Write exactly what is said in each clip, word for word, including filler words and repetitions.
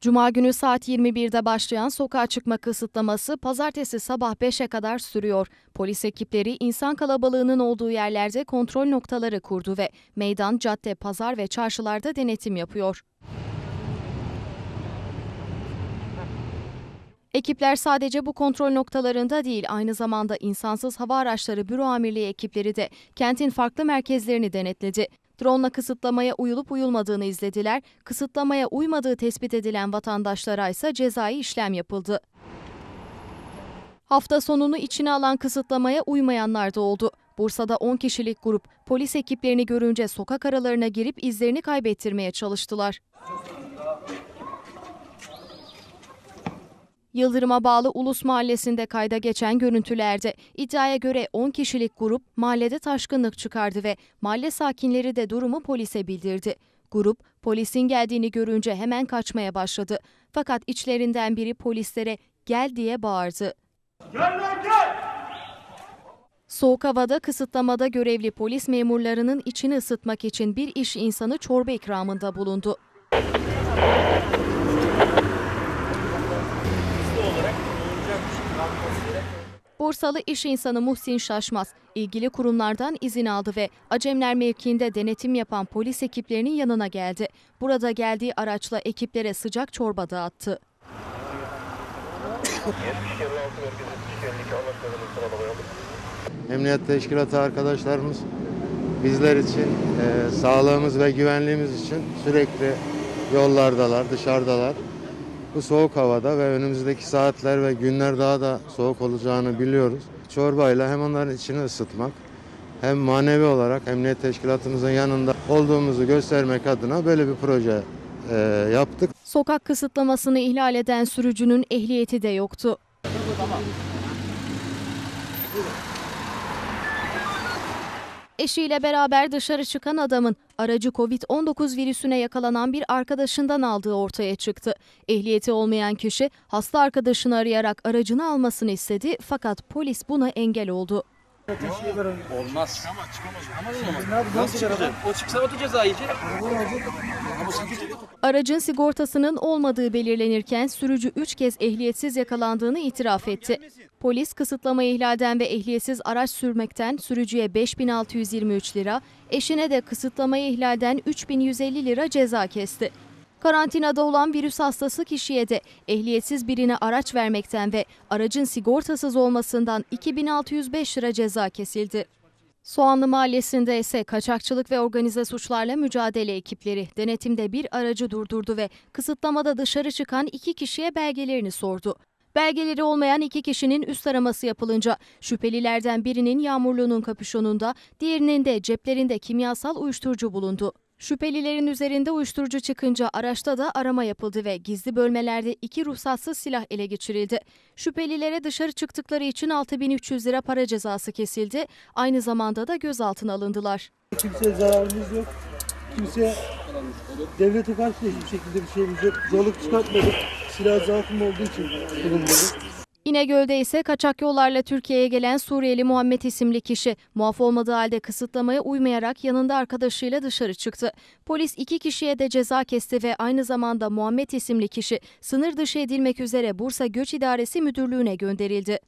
Cuma günü saat yirmi birde başlayan sokağa çıkma kısıtlaması pazartesi sabah beşe kadar sürüyor. Polis ekipleri insan kalabalığının olduğu yerlerde kontrol noktaları kurdu ve meydan, cadde, pazar ve çarşılarda denetim yapıyor. Ekipler sadece bu kontrol noktalarında değil, aynı zamanda insansız hava araçları büro amirliği ekipleri de kentin farklı merkezlerini denetledi. Drone'la kısıtlamaya uyulup uyulmadığını izlediler, kısıtlamaya uymadığı tespit edilen vatandaşlara ise cezai işlem yapıldı. Hafta sonunu içine alan kısıtlamaya uymayanlar da oldu. Bursa'da on kişilik grup polis ekiplerini görünce sokak aralarına girip izlerini kaybettirmeye çalıştılar. Yıldırım'a bağlı Ulus Mahallesi'nde kayda geçen görüntülerde iddiaya göre on kişilik grup mahallede taşkınlık çıkardı ve mahalle sakinleri de durumu polise bildirdi. Grup polisin geldiğini görünce hemen kaçmaya başladı. Fakat içlerinden biri polislere "gel" diye bağırdı. Gel lan gel! Soğuk havada kısıtlamada görevli polis memurlarının içini ısıtmak için bir iş insanı çorba ikramında bulundu. Bursalı iş insanı Muhsin Şaşmaz ilgili kurumlardan izin aldı ve Acemler mevkiinde denetim yapan polis ekiplerinin yanına geldi. Burada geldiği araçla ekiplere sıcak çorba dağıttı. Emniyet Teşkilatı arkadaşlarımız bizler için, e, sağlığımız ve güvenliğimiz için sürekli yollardalar, dışarıdalar. Bu soğuk havada ve önümüzdeki saatler ve günler daha da soğuk olacağını biliyoruz. Çorbayla hem onların içini ısıtmak hem manevi olarak emniyet teşkilatımızın yanında olduğumuzu göstermek adına böyle bir proje e, yaptık. Sokak kısıtlamasını ihlal eden sürücünün ehliyeti de yoktu. Eşiyle beraber dışarı çıkan adamın aracı kovid on dokuz virüsüne yakalanan bir arkadaşından aldığı ortaya çıktı. Ehliyeti olmayan kişi hasta arkadaşını arayarak aracını almasını istedi fakat polis buna engel oldu. Olmaz. Aracın sigortasının olmadığı belirlenirken sürücü üç kez ehliyetsiz yakalandığını itiraf etti. Polis kısıtlamayı ihlalden ve ehliyetsiz araç sürmekten sürücüye beş bin altı yüz yirmi üç lira, eşine de kısıtlamayı ihlalden üç bin yüz elli lira ceza kesti. Karantinada olan virüs hastası kişiye de ehliyetsiz birine araç vermekten ve aracın sigortasız olmasından iki bin altı yüz beş lira ceza kesildi. Soğanlı Mahallesi'nde ise kaçakçılık ve organize suçlarla mücadele ekipleri denetimde bir aracı durdurdu ve kısıtlamada dışarı çıkan iki kişiye belgelerini sordu. Belgeleri olmayan iki kişinin üst araması yapılınca şüphelilerden birinin yağmurluğunun kapüşonunda, diğerinin de ceplerinde kimyasal uyuşturucu bulundu. Şüphelilerin üzerinde uyuşturucu çıkınca araçta da arama yapıldı ve gizli bölmelerde iki ruhsatsız silah ele geçirildi. Şüphelilere dışarı çıktıkları için altı bin üç yüz lira para cezası kesildi. Aynı zamanda da gözaltına alındılar. Kimseye zararımız yok. Kimseye devlete karşı hiçbir şekilde bir şeyimiz yok. Zorluk çıkartmadık. Silah zaafım olduğu için bulunmadık. İnegöl'de ise kaçak yollarla Türkiye'ye gelen Suriyeli Muhammed isimli kişi muaf olmadığı halde kısıtlamaya uymayarak yanında arkadaşıyla dışarı çıktı. Polis iki kişiye de ceza kesti ve aynı zamanda Muhammed isimli kişi sınır dışı edilmek üzere Bursa Göç İdaresi Müdürlüğü'ne gönderildi.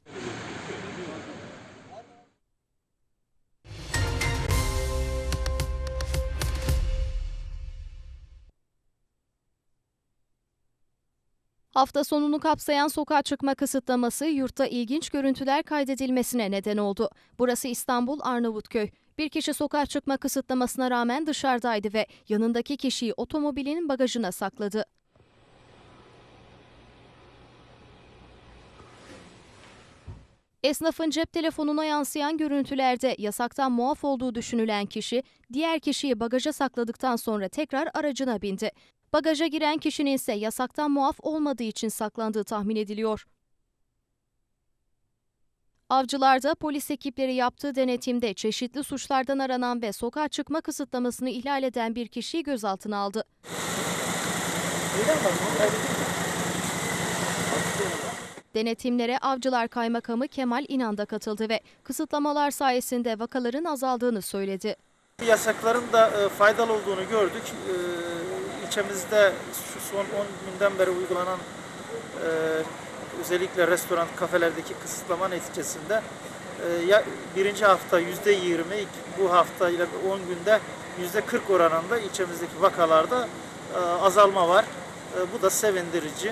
Hafta sonunu kapsayan sokağa çıkma kısıtlaması yurtta ilginç görüntüler kaydedilmesine neden oldu. Burası İstanbul Arnavutköy. Bir kişi sokağa çıkma kısıtlamasına rağmen dışarıdaydı ve yanındaki kişiyi otomobilinin bagajına sakladı. Esnafın cep telefonuna yansıyan görüntülerde yasaktan muaf olduğu düşünülen kişi, diğer kişiyi bagaja sakladıktan sonra tekrar aracına bindi. Bagaja giren kişinin ise yasaktan muaf olmadığı için saklandığı tahmin ediliyor. Avcılar'da polis ekipleri yaptığı denetimde çeşitli suçlardan aranan ve sokağa çıkma kısıtlamasını ihlal eden bir kişiyi gözaltına aldı. Denetimlere Avcılar Kaymakamı Kemal İnan da katıldı ve kısıtlamalar sayesinde vakaların azaldığını söyledi. Yasakların da faydalı olduğunu gördük. İçimizde son on günden beri uygulanan e, özellikle restoran, kafelerdeki kısıtlama neticesinde e, ya birinci hafta yüzde yirmi, bu hafta ile on günde yüzde kırk oranında ilçemizdeki vakalarda e, azalma var. E, bu da sevindirici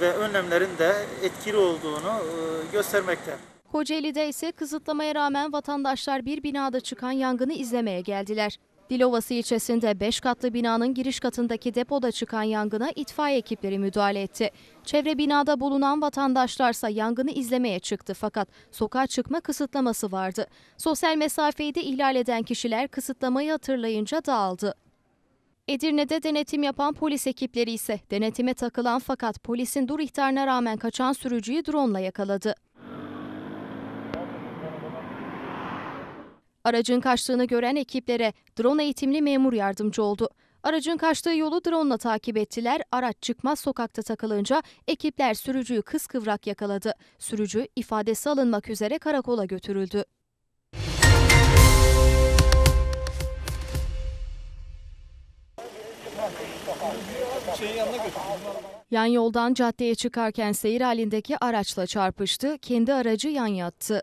ve önlemlerin de etkili olduğunu e, göstermekte. Kocaeli'de ise kısıtlamaya rağmen vatandaşlar bir binada çıkan yangını izlemeye geldiler. Dilovası ilçesinde beş katlı binanın giriş katındaki depoda çıkan yangına itfaiye ekipleri müdahale etti. Çevre binada bulunan vatandaşlarsa yangını izlemeye çıktı fakat sokağa çıkma kısıtlaması vardı. Sosyal mesafeyi de ihlal eden kişiler kısıtlamayı hatırlayınca dağıldı. Edirne'de denetim yapan polis ekipleri ise denetime takılan fakat polisin dur ihtarına rağmen kaçan sürücüyü drone'la yakaladı. Aracın kaçtığını gören ekiplere drone eğitimli memur yardımcı oldu. Aracın kaçtığı yolu drone'la takip ettiler. Araç çıkmaz sokakta takılınca ekipler sürücüyü kıskıvrak yakaladı. Sürücü ifadesi alınmak üzere karakola götürüldü. Yan yoldan caddeye çıkarken seyir halindeki araçla çarpıştı. Kendi aracı yan yattı.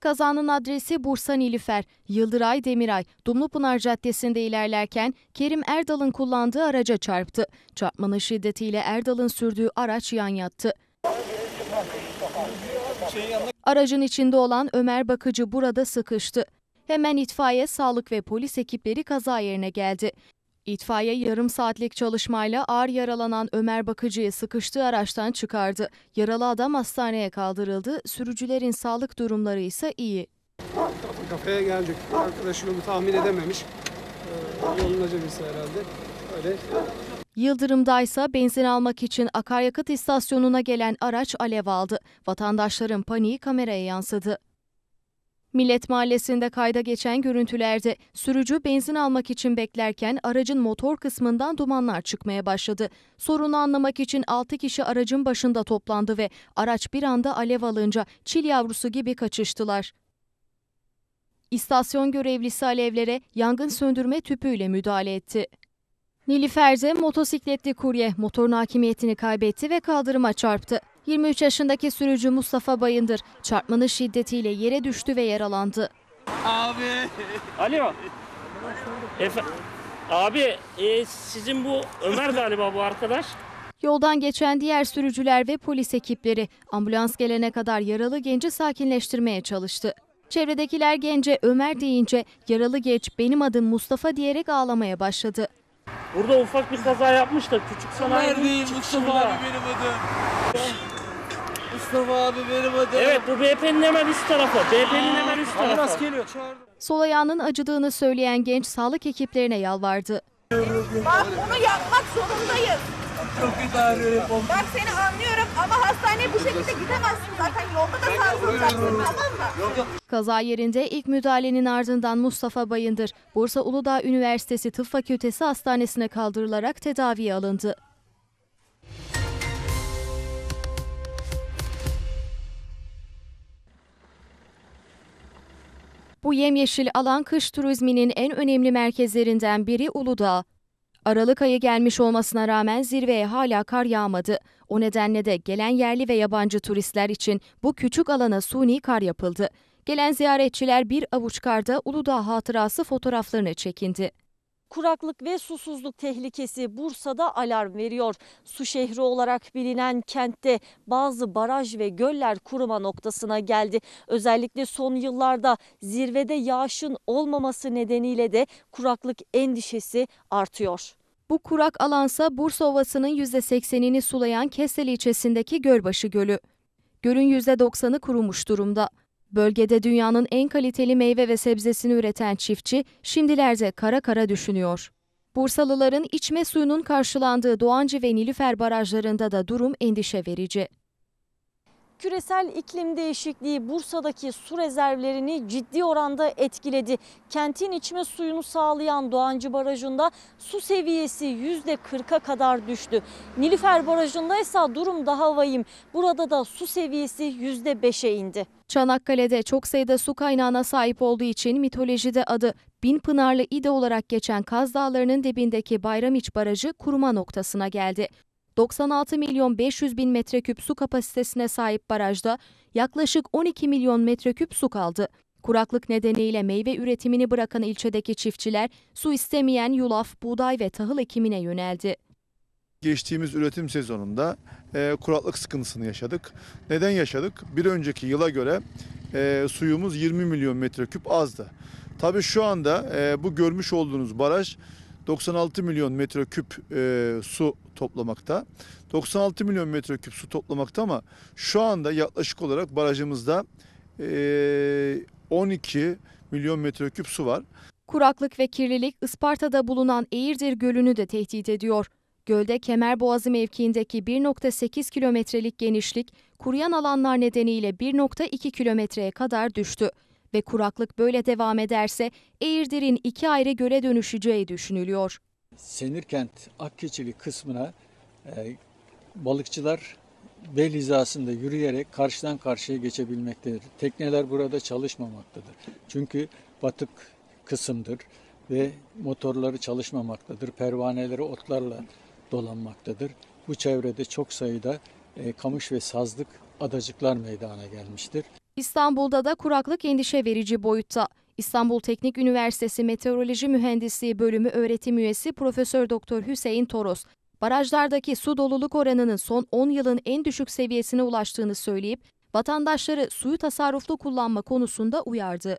Kazanın adresi Bursa Nilüfer, Yıldıray Demiray, Dumlupınar Caddesi'nde ilerlerken Kerim Erdal'ın kullandığı araca çarptı. Çarpmanın şiddetiyle Erdal'ın sürdüğü araç yan yattı. Aracın içinde olan Ömer Bakıcı burada sıkıştı. Hemen itfaiye, sağlık ve polis ekipleri kaza yerine geldi. İtfaiye yarım saatlik çalışmayla ağır yaralanan Ömer Bakıcı'yı sıkıştığı araçtan çıkardı. Yaralı adam hastaneye kaldırıldı. Sürücülerin sağlık durumları ise iyi. Kafaya geldik. Arkadaş yolu tahmin edememiş. Ee, yolun acemisi herhalde. Öyle. Yıldırım'daysa benzin almak için akaryakıt istasyonuna gelen araç alev aldı. Vatandaşların paniği kameraya yansıdı. Millet Mahallesi'nde kayda geçen görüntülerde sürücü benzin almak için beklerken aracın motor kısmından dumanlar çıkmaya başladı. Sorunu anlamak için altı kişi aracın başında toplandı ve araç bir anda alev alınca çil yavrusu gibi kaçıştılar. İstasyon görevlisi alevlere yangın söndürme tüpüyle müdahale etti. Nilüfer'de motosikletli kurye motorun hakimiyetini kaybetti ve kaldırıma çarptı. yirmi üç yaşındaki sürücü Mustafa Bayındır çarpmanın şiddetiyle yere düştü ve yaralandı. Abi. Alo. Efe, abi e, sizin bu Ömer galiba bu arkadaş. Yoldan geçen diğer sürücüler ve polis ekipleri ambulans gelene kadar yaralı genci sakinleştirmeye çalıştı. Çevredekiler gence Ömer deyince yaralı genç benim adım Mustafa diyerek ağlamaya başladı. Burada ufak bir kaza yapmış da küçük sanayi. Ömer değil Mustafa abi benim adım. Mustafa abi benim adım. Evet bu B P'nin hemen üst tarafı. B P'nin hemen üst tarafı. Geliyor, sol ayağının acıdığını söyleyen genç sağlık ekiplerine yalvardı. Bak bunu yapmak zorundayız. Çok idare. Bak seni anlıyorum ama hastaneye bu şekilde gidemezsin. Zaten yolda da sarsılacaksın, tamam mı? Kaza yerinde ilk müdahalenin ardından Mustafa Bayındır, Bursa Uludağ Üniversitesi Tıp Fakültesi Hastanesi'ne kaldırılarak tedaviye alındı. Bu yemyeşil alan kış turizminin en önemli merkezlerinden biri Uludağ. Aralık ayı gelmiş olmasına rağmen zirveye hala kar yağmadı. O nedenle de gelen yerli ve yabancı turistler için bu küçük alana suni kar yapıldı. Gelen ziyaretçiler bir avuç karda Uludağ hatırası fotoğraflarını çekindi. Kuraklık ve susuzluk tehlikesi Bursa'da alarm veriyor. Su şehri olarak bilinen kentte bazı baraj ve göller kuruma noktasına geldi. Özellikle son yıllarda zirvede yağışın olmaması nedeniyle de kuraklık endişesi artıyor. Bu kurak alansa Bursa Ovası'nın yüzde seksenini sulayan Kestel ilçesindeki Gölbaşı Gölü. Gölün yüzde doksanı kurumuş durumda. Bölgede dünyanın en kaliteli meyve ve sebzesini üreten çiftçi şimdilerde kara kara düşünüyor. Bursalıların içme suyunun karşılandığı Doğancı ve Nilüfer barajlarında da durum endişe verici. Küresel iklim değişikliği Bursa'daki su rezervlerini ciddi oranda etkiledi. Kentin içme suyunu sağlayan Doğancı Barajı'nda su seviyesi yüzde kırka kadar düştü. Nilüfer Barajı'nda ise durum daha vahim. Burada da su seviyesi yüzde beşe indi. Çanakkale'de çok sayıda su kaynağına sahip olduğu için mitolojide adı Binpınarlı İde olarak geçen Kaz Dağları'nın dibindeki Bayramiç Barajı kuruma noktasına geldi. doksan altı milyon beş yüz bin metreküp su kapasitesine sahip barajda yaklaşık on iki milyon metreküp su kaldı. Kuraklık nedeniyle meyve üretimini bırakan ilçedeki çiftçiler su istemeyen yulaf, buğday ve tahıl ekimine yöneldi. Geçtiğimiz üretim sezonunda e, kuraklık sıkıntısını yaşadık. Neden yaşadık? Bir önceki yıla göre e, suyumuz yirmi milyon metreküp azdı. Tabii şu anda e, bu görmüş olduğunuz baraj doksan altı milyon metreküp e, su toplamakta. doksan altı milyon metreküp su toplamakta ama şu anda yaklaşık olarak barajımızda e, on iki milyon metreküp su var. Kuraklık ve kirlilik Isparta'da bulunan Eğirdir Gölü'nü de tehdit ediyor. Gölde Kemerboğazı mevkiindeki bir nokta sekiz kilometrelik genişlik kuruyan alanlar nedeniyle bir nokta iki kilometreye kadar düştü. Ve kuraklık böyle devam ederse Eğirdir'in iki ayrı göle dönüşeceği düşünülüyor. Senirkent Akkeçili kısmına e, balıkçılar bel hizasında yürüyerek karşıdan karşıya geçebilmektedir. Tekneler burada çalışmamaktadır. Çünkü batık kısımdır ve motorları çalışmamaktadır. Pervaneleri otlarla dolanmaktadır. Bu çevrede çok sayıda e, kamış ve sazlık adacıklar meydana gelmiştir. İstanbul'da da kuraklık endişe verici boyutta. İstanbul Teknik Üniversitesi Meteoroloji Mühendisliği Bölümü öğretim üyesi Profesör Doktor Hüseyin Toros, barajlardaki su doluluk oranının son on yılın en düşük seviyesine ulaştığını söyleyip, vatandaşları suyu tasarruflu kullanma konusunda uyardı.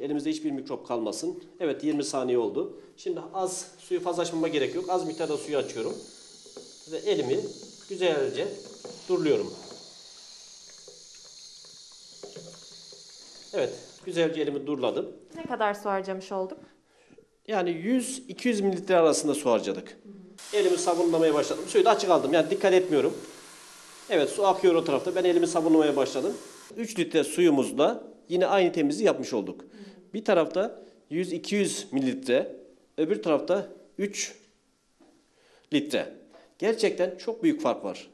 Elimizde hiçbir mikrop kalmasın. Evet, yirmi saniye oldu. Şimdi az suyu fazla açmama gerek yok. Az miktarda suyu açıyorum ve elimi güzelce duruluyorum. Evet, güzelce elimi durladım. Ne kadar su harcamış olduk? Yani yüz iki yüz mililitre arasında su harcadık. Hı hı. Elimi sabunlamaya başladım. Suyu da açık aldım. Yani dikkat etmiyorum. Evet, su akıyor o tarafta. Ben elimi sabunlamaya başladım. üç litre suyumuzla yine aynı temizliği yapmış olduk. Hı hı. Bir tarafta yüz iki yüz mililitre, öbür tarafta üç litre. Gerçekten çok büyük fark var.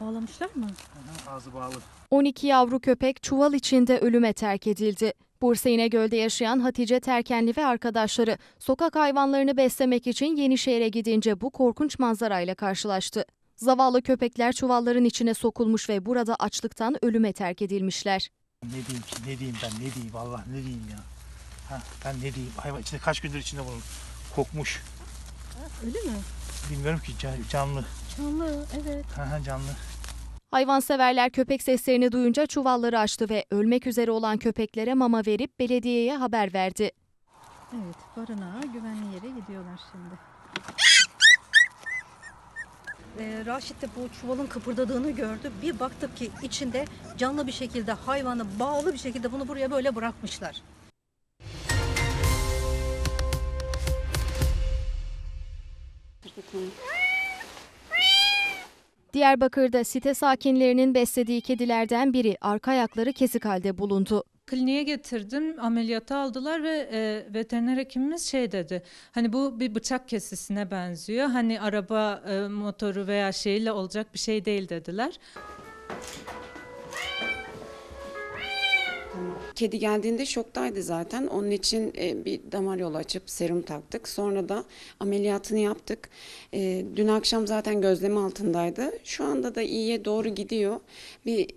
Bağlamışlar mı? Ağzı bağlı. on iki yavru köpek çuval içinde ölüme terk edildi. Bursa İnegöl'de yaşayan Hatice Terkenli ve arkadaşları sokak hayvanlarını beslemek için Yenişehir'e gidince bu korkunç manzarayla karşılaştı. Zavallı köpekler çuvalların içine sokulmuş ve burada açlıktan ölüme terk edilmişler. Ne diyeyim ki? Ne diyeyim ben? Ne diyeyim? Allah ne diyeyim ya? Ha, ben ne diyeyim? Hayvan içinde kaç gündür içinde bulundum. Kokmuş. Öyle mi? Bilmiyorum ki, canlı. Canlı, evet. Canlı. Hayvanseverler köpek seslerini duyunca çuvalları açtı ve ölmek üzere olan köpeklere mama verip belediyeye haber verdi. Evet, barınağa, güvenli yere gidiyorlar şimdi. Ee, Raşit de bu çuvalın kıpırdadığını gördü. Bir baktık ki içinde canlı bir şekilde, hayvanı bağlı bir şekilde bunu buraya böyle bırakmışlar. Diyarbakır'da site sakinlerinin beslediği kedilerden biri arka ayakları kesik halde bulundu. Kliniğe getirdim, ameliyata aldılar ve e, veteriner hekimimiz şey dedi. Hani bu bir bıçak kesisine benziyor. Hani araba e, motoru veya şeyle olacak bir şey değil dediler. Kedi geldiğinde şoktaydı zaten. Onun için bir damar yolu açıp serum taktık. Sonra da ameliyatını yaptık. Dün akşam zaten gözlem altındaydı. Şu anda da iyiye doğru gidiyor. Bir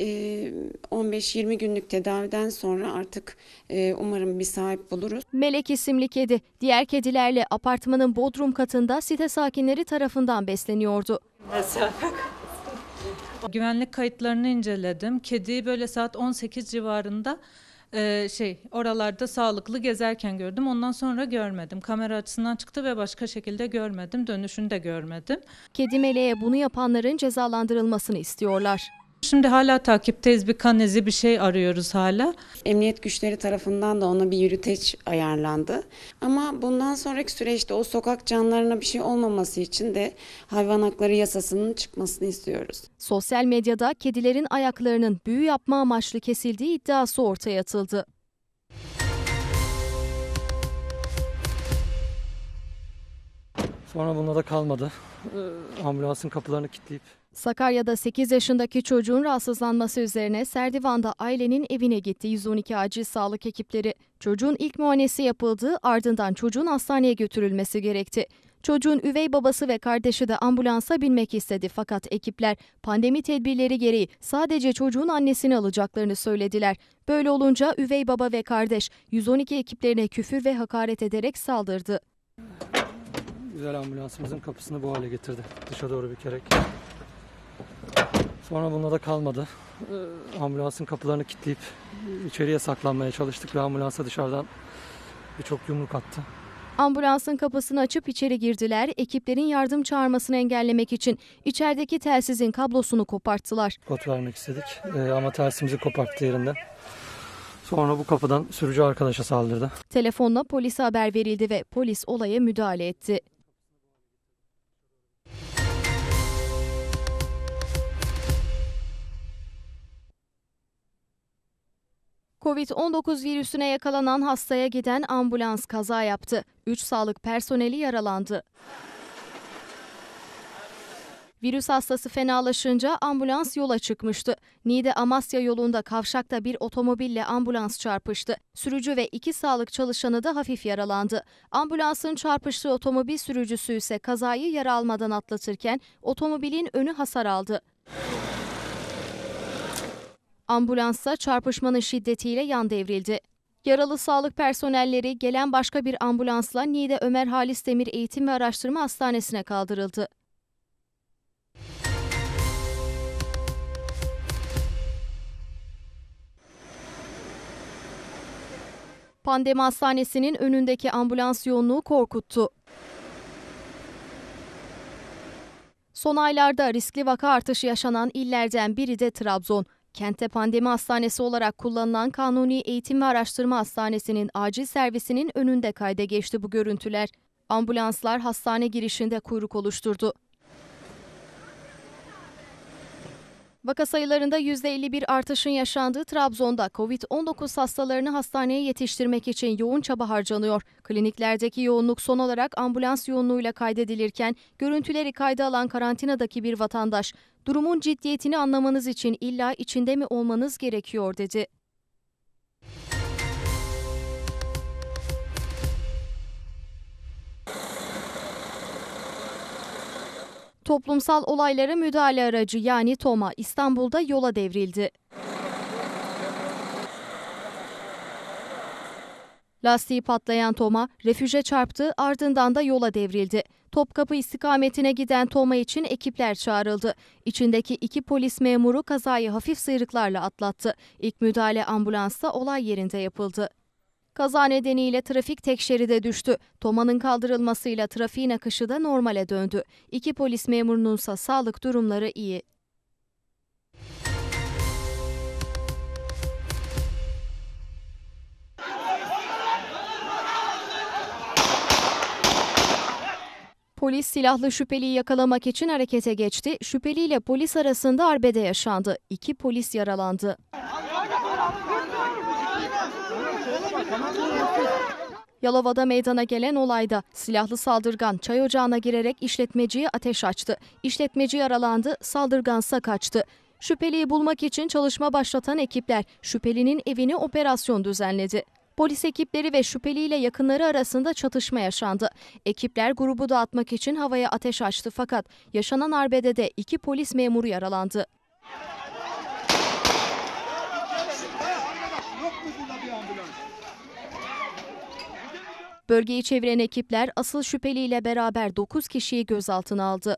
on beş yirmi günlük tedaviden sonra artık umarım bir sahip buluruz. Melek isimli kedi diğer kedilerle apartmanın bodrum katında site sakinleri tarafından besleniyordu. Güvenlik kayıtlarını inceledim. Kediyi böyle saat on sekiz civarında e, şey oralarda sağlıklı gezerken gördüm. Ondan sonra görmedim. Kamera açısından çıktı ve başka şekilde görmedim. Dönüşünü de görmedim. Kedi Meleğe bunu yapanların cezalandırılmasını istiyorlar. Şimdi hala takipteyiz, bir kan izi bir şey arıyoruz hala. Emniyet güçleri tarafından da ona bir yürüteç ayarlandı. Ama bundan sonraki süreçte o sokak canlarına bir şey olmaması için de hayvan hakları yasasının çıkmasını istiyoruz. Sosyal medyada kedilerin ayaklarının büyü yapma amaçlı kesildiği iddiası ortaya atıldı. Sonra bunda da kalmadı. E, ambulansın kapılarını kilitleyip. Sakarya'da sekiz yaşındaki çocuğun rahatsızlanması üzerine Serdivan'da ailenin evine gitti yüz on iki acil sağlık ekipleri. Çocuğun ilk muayenesi yapıldı, ardından çocuğun hastaneye götürülmesi gerekti. Çocuğun üvey babası ve kardeşi de ambulansa binmek istedi fakat ekipler pandemi tedbirleri gereği sadece çocuğun annesini alacaklarını söylediler. Böyle olunca üvey baba ve kardeş yüz on iki ekiplerine küfür ve hakaret ederek saldırdı. Güzel ambulansımızın kapısını bu hale getirdi. Dışa doğru bükerek. Sonra bunda da kalmadı. E, ambulansın kapılarını kilitleyip içeriye saklanmaya çalıştık ve ambulansa dışarıdan birçok yumruk attı. Ambulansın kapısını açıp içeri girdiler. Ekiplerin yardım çağırmasını engellemek için içerideki telsizin kablosunu koparttılar. Kod vermek istedik e, ama telsizimizi koparttı yerinden. Sonra bu kapıdan sürücü arkadaşa saldırdı. Telefonla polise haber verildi ve polis olaya müdahale etti. kovid on dokuz virüsüne yakalanan hastaya giden ambulans kaza yaptı. üç sağlık personeli yaralandı. Virüs hastası fenalaşınca ambulans yola çıkmıştı. Niğde-Amasya yolunda kavşakta bir otomobille ambulans çarpıştı. Sürücü ve iki sağlık çalışanı da hafif yaralandı. Ambulansın çarpıştığı otomobil sürücüsü ise kazayı yara almadan atlatırken otomobilin önü hasar aldı. Ambulansa çarpışmanın şiddetiyle yan devrildi. Yaralı sağlık personelleri gelen başka bir ambulansla Niğde Ömer Halis Demir Eğitim ve Araştırma Hastanesi'ne kaldırıldı. Pandemi hastanesinin önündeki ambulans yoğunluğu korkuttu. Son aylarda riskli vaka artışı yaşanan illerden biri de Trabzon. Kentte pandemi hastanesi olarak kullanılan Kanuni Eğitim ve Araştırma Hastanesi'nin acil servisinin önünde kayda geçti bu görüntüler. Ambulanslar hastane girişinde kuyruk oluşturdu. Vaka sayılarında yüzde elli bir artışın yaşandığı Trabzon'da kovid on dokuz hastalarını hastaneye yetiştirmek için yoğun çaba harcanıyor. Kliniklerdeki yoğunluk son olarak ambulans yoğunluğuyla kaydedilirken görüntüleri kayda alan karantinadaki bir vatandaş, "Durumun ciddiyetini anlamanız için illa içinde mi olmanız gerekiyor?" dedi. Toplumsal olaylara müdahale aracı yani TOMA İstanbul'da yola devrildi. Lastiği patlayan TOMA refüje çarptı, ardından da yola devrildi. Topkapı istikametine giden TOMA için ekipler çağrıldı. İçindeki iki polis memuru kazayı hafif sıyrıklarla atlattı. İlk müdahale ambulansta olay yerinde yapıldı. Kaza nedeniyle trafik tek şeride düştü. TOMA'nın kaldırılmasıyla trafiğin akışı da normale döndü. İki polis memurununsa sağlık durumları iyi. Polis silahlı şüpheliyi yakalamak için harekete geçti. Şüpheliyle polis arasında arbede yaşandı. İki polis yaralandı. Yalova'da meydana gelen olayda silahlı saldırgan çay ocağına girerek işletmeciye ateş açtı. İşletmeci yaralandı, saldırgansa kaçtı. Şüpheliyi bulmak için çalışma başlatan ekipler şüphelinin evine operasyon düzenledi. Polis ekipleri ve şüpheliyle yakınları arasında çatışma yaşandı. Ekipler grubu dağıtmak için havaya ateş açtı fakat yaşanan arbedede iki polis memuru yaralandı. Bölgeyi çeviren ekipler asıl şüpheliyle beraber dokuz kişiyi gözaltına aldı.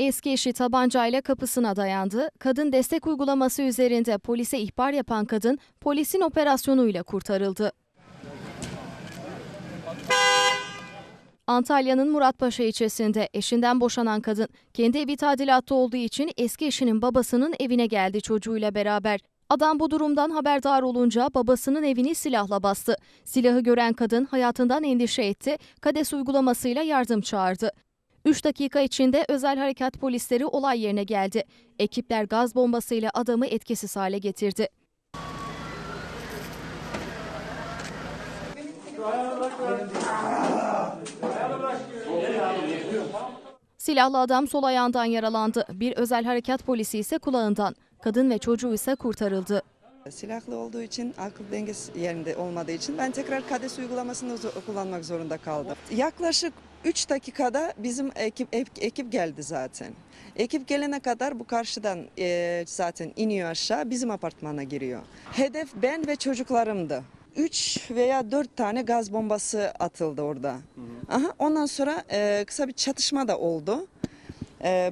Eski eşi tabancayla kapısına dayandı. Kadın destek uygulaması üzerinde polise ihbar yapan kadın polisin operasyonuyla kurtarıldı. Antalya'nın Muratpaşa ilçesinde eşinden boşanan kadın kendi evi tadilatta olduğu için eski eşinin babasının evine geldi çocuğuyla beraber. Adam bu durumdan haberdar olunca babasının evini silahla bastı. Silahı gören kadın hayatından endişe etti, KADES uygulamasıyla yardım çağırdı. üç dakika içinde özel harekat polisleri olay yerine geldi. Ekipler gaz bombasıyla adamı etkisiz hale getirdi. Silahlı adam sol ayağından yaralandı. Bir özel harekat polisi ise kulağından. Kadın ve çocuğu ise kurtarıldı. Silahlı olduğu için, akıl dengesi yerinde olmadığı için ben tekrar KADES uygulamasını kullanmak zorunda kaldım. Yaklaşık üç dakikada bizim ekip, ekip geldi zaten. Ekip gelene kadar bu karşıdan e, zaten iniyor aşağı, bizim apartmana giriyor. Hedef ben ve çocuklarımdı. üç veya dört tane gaz bombası atıldı orada. Aha, ondan sonra e, kısa bir çatışma da oldu. E,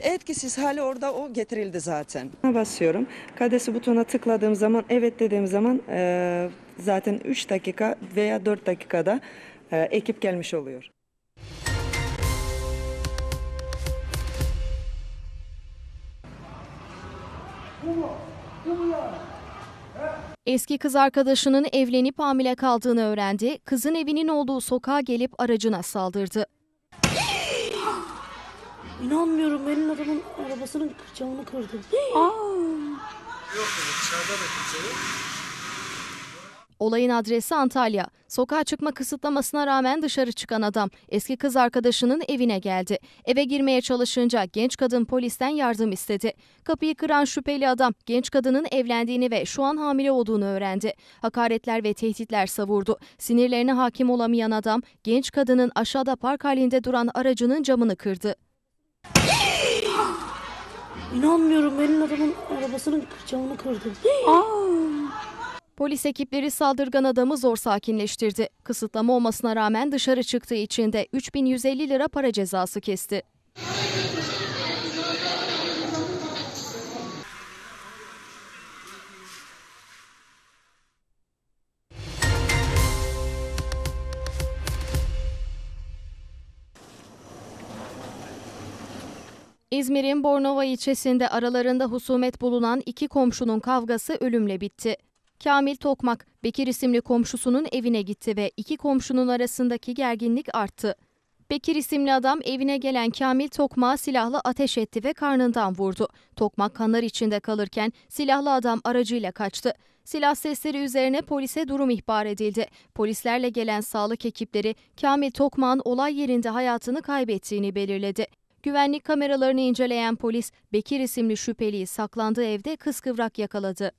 Etkisiz hali orada o getirildi zaten. Basıyorum. KADES'i butona tıkladığım zaman, evet dediğim zaman e, zaten üç dakika veya dört dakikada e, ekip gelmiş oluyor. Eski kız arkadaşının evlenip hamile kaldığını öğrendi. Kızın evinin olduğu sokağa gelip aracına saldırdı. İnanmıyorum, benim adamın arabasının camını kırdı. Olayın adresi Antalya. Sokağa çıkma kısıtlamasına rağmen dışarı çıkan adam eski kız arkadaşının evine geldi. Eve girmeye çalışınca genç kadın polisten yardım istedi. Kapıyı kıran şüpheli adam genç kadının evlendiğini ve şu an hamile olduğunu öğrendi. Hakaretler ve tehditler savurdu. Sinirlerine hakim olamayan adam genç kadının aşağıda park halinde duran aracının camını kırdı. İnanmıyorum, benim adamın arabasının camını kırdı. Polis ekipleri saldırgan adamı zor sakinleştirdi. Kısıtlama olmasına rağmen dışarı çıktığı için de üç bin yüz elli lira para cezası kesti. İzmir'in Bornova ilçesinde aralarında husumet bulunan iki komşunun kavgası ölümle bitti. Kamil Tokmak, Bekir isimli komşusunun evine gitti ve iki komşunun arasındaki gerginlik arttı. Bekir isimli adam evine gelen Kamil Tokmak'a silahla ateş etti ve karnından vurdu. Tokmak kanlar içinde kalırken silahlı adam aracıyla kaçtı. Silah sesleri üzerine polise durum ihbar edildi. Polislerle gelen sağlık ekipleri Kamil Tokmak'ın olay yerinde hayatını kaybettiğini belirledi. Güvenlik kameralarını inceleyen polis, Bekir isimli şüpheliyi saklandığı evde kıskıvrak yakaladı.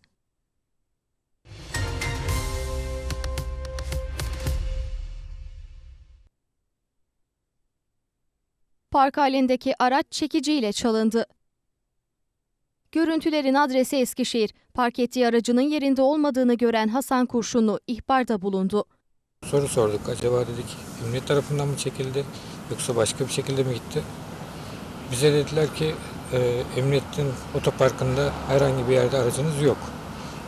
Park halindeki araç çekiciyle çalındı. Görüntülerin adresi Eskişehir. Park ettiği aracının yerinde olmadığını gören Hasan Kurşunlu ihbarda bulundu. Soru sorduk. Acaba dedik emniyet tarafından mı çekildi yoksa başka bir şekilde mi gitti? Bize dediler ki e, emniyetin otoparkında herhangi bir yerde aracınız yok.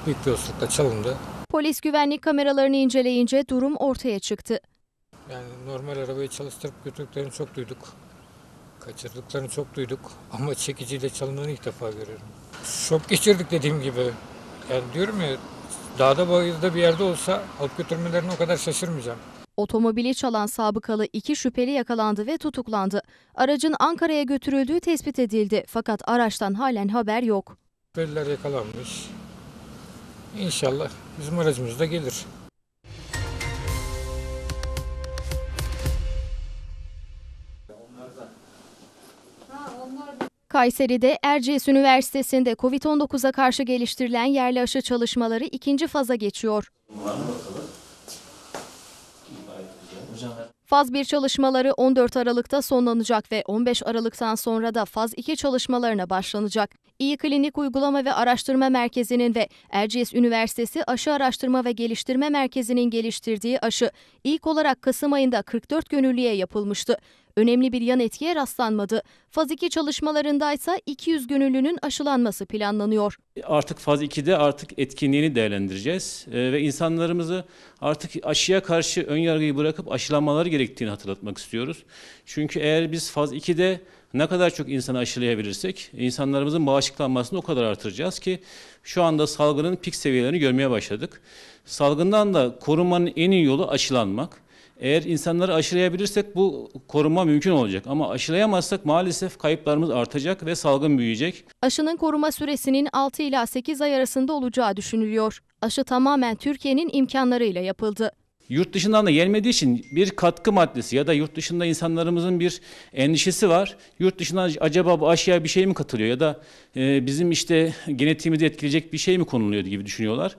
Büyük bir olasılıkla çalındı. Polis güvenlik kameralarını inceleyince durum ortaya çıktı. Yani normal arabayı çalıştırıp götürdüklerini çok duyduk. Kaçırdıklarını çok duyduk ama çekiciyle çalındığını ilk defa görüyorum. Şok geçirdik dediğim gibi. Yani diyorum ya, dağda bayırda bir yerde olsa alıp götürmelerine o kadar şaşırmayacağım. Otomobili çalan sabıkalı iki şüpheli yakalandı ve tutuklandı. Aracın Ankara'ya götürüldüğü tespit edildi fakat araçtan halen haber yok. Şüpheliler yakalanmış. İnşallah bizim aracımız da gelir. Kayseri'de Erciyes Üniversitesi'nde kovid on dokuza karşı geliştirilen yerli aşı çalışmaları ikinci faza geçiyor. Faz bir çalışmaları on dört Aralık'ta sonlanacak ve on beş Aralık'tan sonra da faz iki çalışmalarına başlanacak. İyi Klinik Uygulama ve Araştırma Merkezi'nin ve Erciyes Üniversitesi Aşı Araştırma ve Geliştirme Merkezi'nin geliştirdiği aşı ilk olarak Kasım ayında kırk dört gönüllüye yapılmıştı. Önemli bir yan etkiye rastlanmadı. Faz iki çalışmalarındaysa iki yüz gönüllünün aşılanması planlanıyor. Artık faz ikide artık etkinliğini değerlendireceğiz ve insanlarımızı artık aşıya karşı ön yargıyı bırakıp aşılanmaları gerektiğini hatırlatmak istiyoruz. Çünkü eğer biz faz ikide ne kadar çok insanı aşılayabilirsek insanlarımızın bağışıklanmasını o kadar artıracağız ki şu anda salgının pik seviyelerini görmeye başladık. Salgından da korunmanın en iyi yolu aşılanmak. Eğer insanları aşılayabilirsek bu korunma mümkün olacak ama aşılayamazsak maalesef kayıplarımız artacak ve salgın büyüyecek. Aşının koruma süresinin altı ila sekiz ay arasında olacağı düşünülüyor. Aşı tamamen Türkiye'nin imkanlarıyla yapıldı. Yurt dışından da gelmediği için bir katkı maddesi ya da yurt dışında insanlarımızın bir endişesi var. Yurt dışından acaba bu aşıya bir şey mi katılıyor ya da bizim işte genetiğimizi etkileyecek bir şey mi konuluyor gibi düşünüyorlar.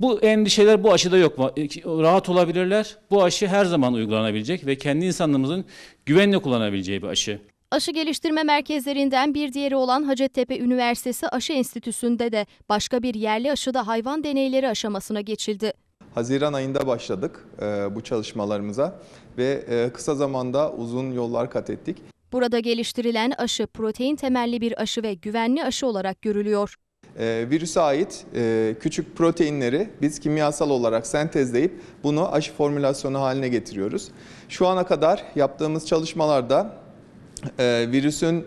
Bu endişeler bu aşıda yok. Rahat olabilirler. Bu aşı her zaman uygulanabilecek ve kendi insanımızın güvenle kullanabileceği bir aşı. Aşı geliştirme merkezlerinden bir diğeri olan Hacettepe Üniversitesi Aşı Enstitüsü'nde de başka bir yerli aşıda hayvan deneyleri aşamasına geçildi. Haziran ayında başladık bu çalışmalarımıza ve kısa zamanda uzun yollar kat ettik. Burada geliştirilen aşı protein temelli bir aşı ve güvenli aşı olarak görülüyor. Virüse ait küçük proteinleri biz kimyasal olarak sentezleyip bunu aşı formülasyonu haline getiriyoruz. Şu ana kadar yaptığımız çalışmalarda virüsün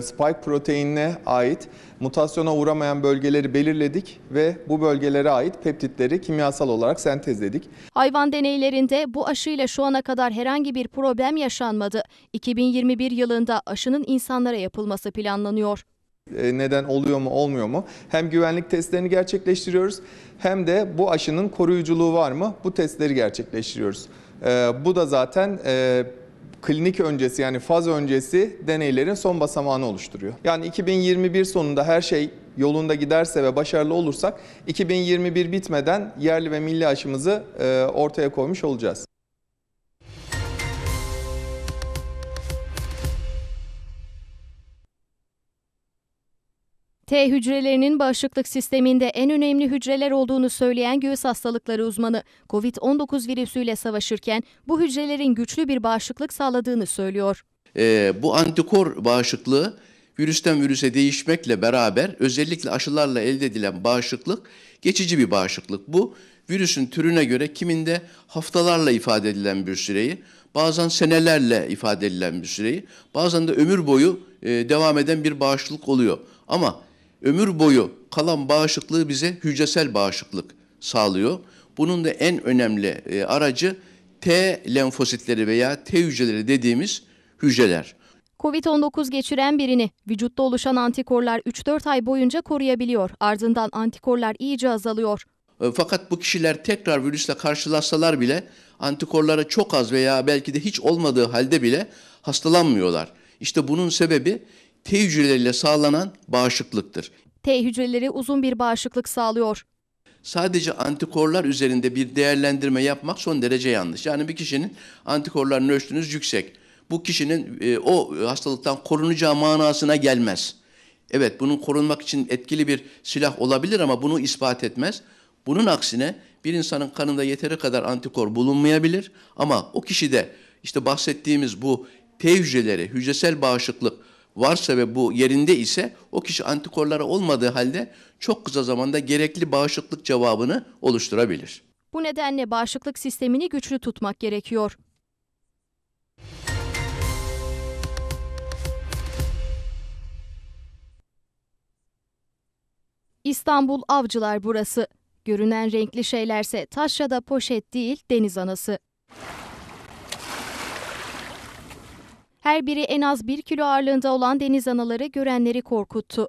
spike proteinine ait mutasyona uğramayan bölgeleri belirledik ve bu bölgelere ait peptitleri kimyasal olarak sentezledik. Hayvan deneylerinde bu aşıyla şu ana kadar herhangi bir problem yaşanmadı. iki bin yirmi bir yılında aşının insanlara yapılması planlanıyor. Neden oluyor mu olmuyor mu? Hem güvenlik testlerini gerçekleştiriyoruz hem de bu aşının koruyuculuğu var mı? Bu testleri gerçekleştiriyoruz. Ee, bu da zaten e, klinik öncesi yani faz öncesi deneylerin son basamağını oluşturuyor. Yani iki bin yirmi bir sonunda her şey yolunda giderse ve başarılı olursak iki bin yirmi bir bitmeden yerli ve milli aşımızı e, ortaya koymuş olacağız. T hücrelerinin bağışıklık sisteminde en önemli hücreler olduğunu söyleyen göğüs hastalıkları uzmanı, kovid on dokuz virüsüyle savaşırken bu hücrelerin güçlü bir bağışıklık sağladığını söylüyor. Ee, bu antikor bağışıklığı virüsten virüse değişmekle beraber özellikle aşılarla elde edilen bağışıklık geçici bir bağışıklık. Bu virüsün türüne göre kiminde haftalarla ifade edilen bir süreyi, bazen senelerle ifade edilen bir süreyi, bazen de ömür boyu e, devam eden bir bağışıklık oluyor. Ama ömür boyu kalan bağışıklığı bize hücresel bağışıklık sağlıyor. Bunun da en önemli aracı T lenfositleri veya T hücreleri dediğimiz hücreler. kovid on dokuz geçiren birini vücutta oluşan antikorlar üç dört ay boyunca koruyabiliyor. Ardından antikorlar iyice azalıyor. Fakat bu kişiler tekrar virüsle karşılaşsalar bile antikorlara çok az veya belki de hiç olmadığı halde bile hastalanmıyorlar. İşte bunun sebebi T hücreleriyle sağlanan bağışıklıktır. T hücreleri uzun bir bağışıklık sağlıyor. Sadece antikorlar üzerinde bir değerlendirme yapmak son derece yanlış. Yani bir kişinin antikorlarını ölçtünüz yüksek. Bu kişinin e, o hastalıktan korunacağı manasına gelmez. Evet, bunun korunmak için etkili bir silah olabilir ama bunu ispat etmez. Bunun aksine bir insanın kanında yeteri kadar antikor bulunmayabilir. Ama o kişide işte bahsettiğimiz bu T hücreleri, hücresel bağışıklık varsa ve bu yerinde ise o kişi antikorları olmadığı halde çok kısa zamanda gerekli bağışıklık cevabını oluşturabilir. Bu nedenle bağışıklık sistemini güçlü tutmak gerekiyor. İstanbul Avcılar burası. Görünen renkli şeylerse taş ya da poşet değil, deniz anası. Her biri en az bir kilo ağırlığında olan deniz anaları görenleri korkuttu.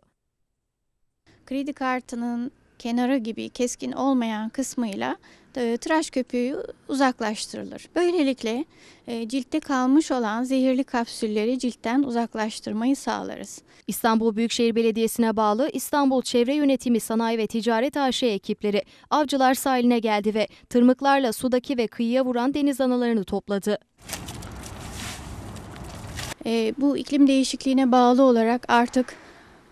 Kredi kartının kenarı gibi keskin olmayan kısmıyla tıraş köpüğü uzaklaştırılır. Böylelikle ciltte kalmış olan zehirli kapsülleri ciltten uzaklaştırmayı sağlarız. İstanbul Büyükşehir Belediyesi'ne bağlı İstanbul Çevre Yönetimi Sanayi ve Ticaret A Ş ekipleri Avcılar sahiline geldi ve tırmıklarla sudaki ve kıyıya vuran deniz analarını topladı. E, bu iklim değişikliğine bağlı olarak artık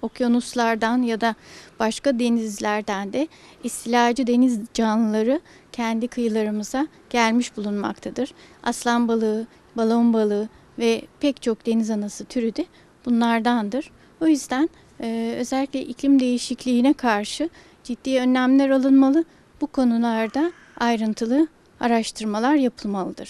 okyanuslardan ya da başka denizlerden de istilacı deniz canlıları kendi kıyılarımıza gelmiş bulunmaktadır. Aslan balığı, balon balığı ve pek çok deniz anası türü de bunlardandır. O yüzden e, özellikle iklim değişikliğine karşı ciddi önlemler alınmalı. Bu konularda ayrıntılı araştırmalar yapılmalıdır.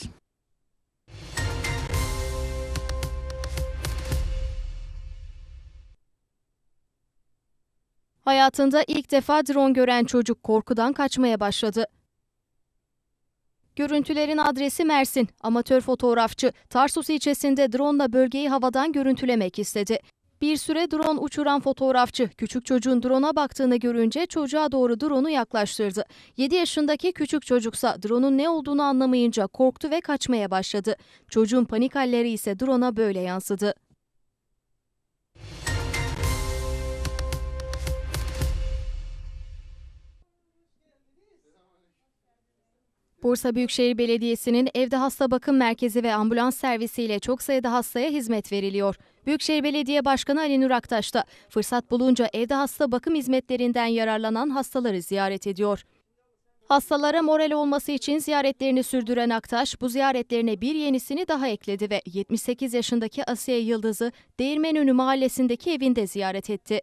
Hayatında ilk defa drone gören çocuk korkudan kaçmaya başladı. Görüntülerin adresi Mersin. Amatör fotoğrafçı Tarsus ilçesinde drone'la bölgeyi havadan görüntülemek istedi. Bir süre drone uçuran fotoğrafçı küçük çocuğun drone'a baktığını görünce çocuğa doğru drone'u yaklaştırdı. yedi yaşındaki küçük çocuksa drone'un ne olduğunu anlamayınca korktu ve kaçmaya başladı. Çocuğun panik halleri ise drone'a böyle yansıdı. Bursa Büyükşehir Belediyesi'nin evde hasta bakım merkezi ve ambulans servisiyle çok sayıda hastaya hizmet veriliyor. Büyükşehir Belediye Başkanı Ali Nur Aktaş da fırsat bulunca evde hasta bakım hizmetlerinden yararlanan hastaları ziyaret ediyor. Hastalara moral olması için ziyaretlerini sürdüren Aktaş bu ziyaretlerine bir yenisini daha ekledi ve yetmiş sekiz yaşındaki Asiye Yıldız'ı Değirmenönü mahallesindeki evinde ziyaret etti.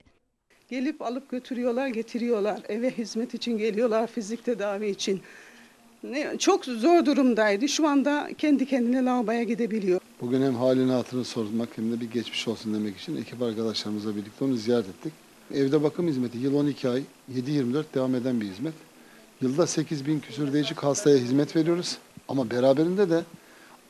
Gelip alıp götürüyorlar, getiriyorlar. Eve hizmet için geliyorlar, fizik tedavi için. Çok zor durumdaydı. Şu anda kendi kendine lavaboya gidebiliyor. Bugün hem halini hatırını sormak hem de bir geçmiş olsun demek için ekip arkadaşlarımızla birlikte onu ziyaret ettik. Evde bakım hizmeti yıl on iki ay, yedi yirmi dört devam eden bir hizmet. Yılda sekiz bin küsur değişik hastaya hizmet veriyoruz. Ama beraberinde de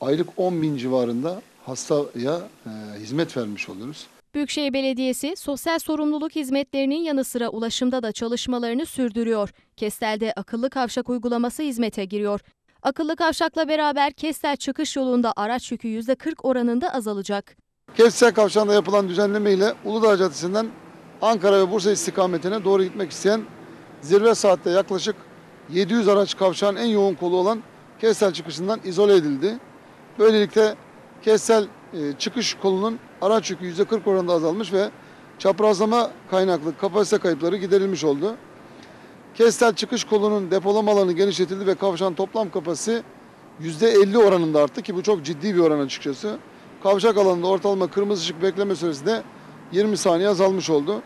aylık on bin civarında hastaya e, hizmet vermiş oluyoruz. Büyükşehir Belediyesi sosyal sorumluluk hizmetlerinin yanı sıra ulaşımda da çalışmalarını sürdürüyor. Kestel'de akıllı kavşak uygulaması hizmete giriyor. Akıllı kavşakla beraber Kestel çıkış yolunda araç yükü yüzde kırk oranında azalacak. Kestel kavşağında yapılan düzenleme ile Uludağ Caddesi'nden Ankara ve Bursa istikametine doğru gitmek isteyen zirve saatte yaklaşık yedi yüz araç kavşağın en yoğun kolu olan Kestel çıkışından izole edildi. Böylelikle Kestel çıkış kolunun araç yükü yüzde kırk oranında azalmış ve çaprazlama kaynaklı kapasite kayıpları giderilmiş oldu. Kestel çıkış kolunun depolama alanı genişletildi ve kavşağın toplam kapasitesi yüzde elli oranında arttı ki bu çok ciddi bir oran açıkçası. Kavşak alanında ortalama kırmızı ışık bekleme süresi de yirmi saniye azalmış oldu.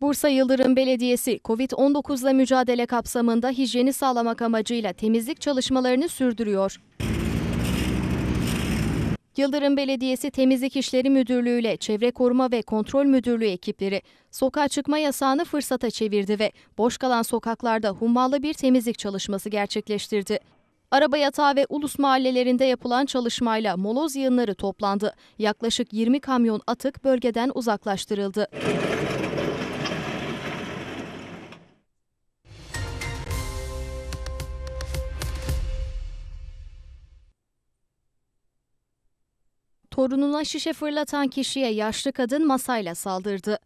Bursa Yıldırım Belediyesi, Covid on dokuz'la mücadele kapsamında hijyeni sağlamak amacıyla temizlik çalışmalarını sürdürüyor. Yıldırım Belediyesi Temizlik İşleri Müdürlüğü ile Çevre Koruma ve Kontrol Müdürlüğü ekipleri sokağa çıkma yasağını fırsata çevirdi ve boş kalan sokaklarda hummalı bir temizlik çalışması gerçekleştirdi. Araba Yatağı ve Ulus mahallelerinde yapılan çalışmayla moloz yığınları toplandı. Yaklaşık yirmi kamyon atık bölgeden uzaklaştırıldı. Torununa şişe fırlatan kişiye yaşlı kadın masayla saldırdı.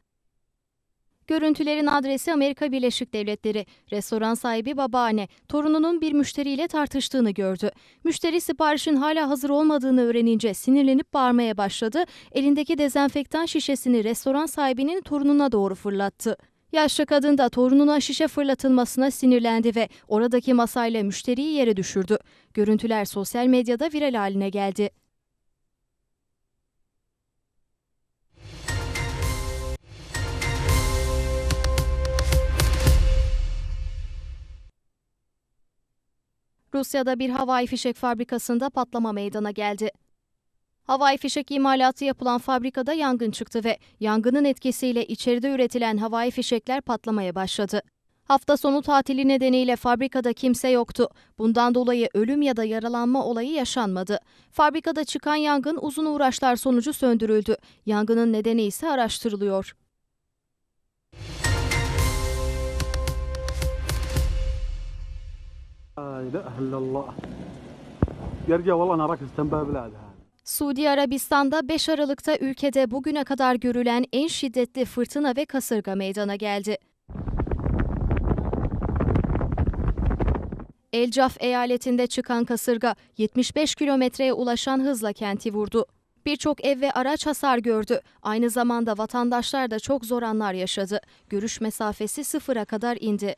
Görüntülerin adresi Amerika Birleşik Devletleri. Restoran sahibi babaanne torununun bir müşteriyle tartıştığını gördü. Müşteri siparişin hala hazır olmadığını öğrenince sinirlenip bağırmaya başladı. Elindeki dezenfektan şişesini restoran sahibinin torununa doğru fırlattı. Yaşlı kadın da torununa şişe fırlatılmasına sinirlendi ve oradaki masayla müşteriyi yere düşürdü. Görüntüler sosyal medyada viral haline geldi. Rusya'da bir havai fişek fabrikasında patlama meydana geldi. Havai fişek imalatı yapılan fabrikada yangın çıktı ve yangının etkisiyle içeride üretilen havai fişekler patlamaya başladı. Hafta sonu tatili nedeniyle fabrikada kimse yoktu. Bundan dolayı ölüm ya da yaralanma olayı yaşanmadı. Fabrikada çıkan yangın uzun uğraşlar sonucu söndürüldü. Yangının nedeni ise araştırılıyor. Suudi Arabistan'da beş Aralık'ta ülkede bugüne kadar görülen en şiddetli fırtına ve kasırga meydana geldi. Elcaf eyaletinde çıkan kasırga yetmiş beş kilometreye ulaşan hızla kenti vurdu. Birçok ev ve araç hasar gördü. Aynı zamanda vatandaşlar da çok zor anlar yaşadı. Görüş mesafesi sıfıra kadar indi.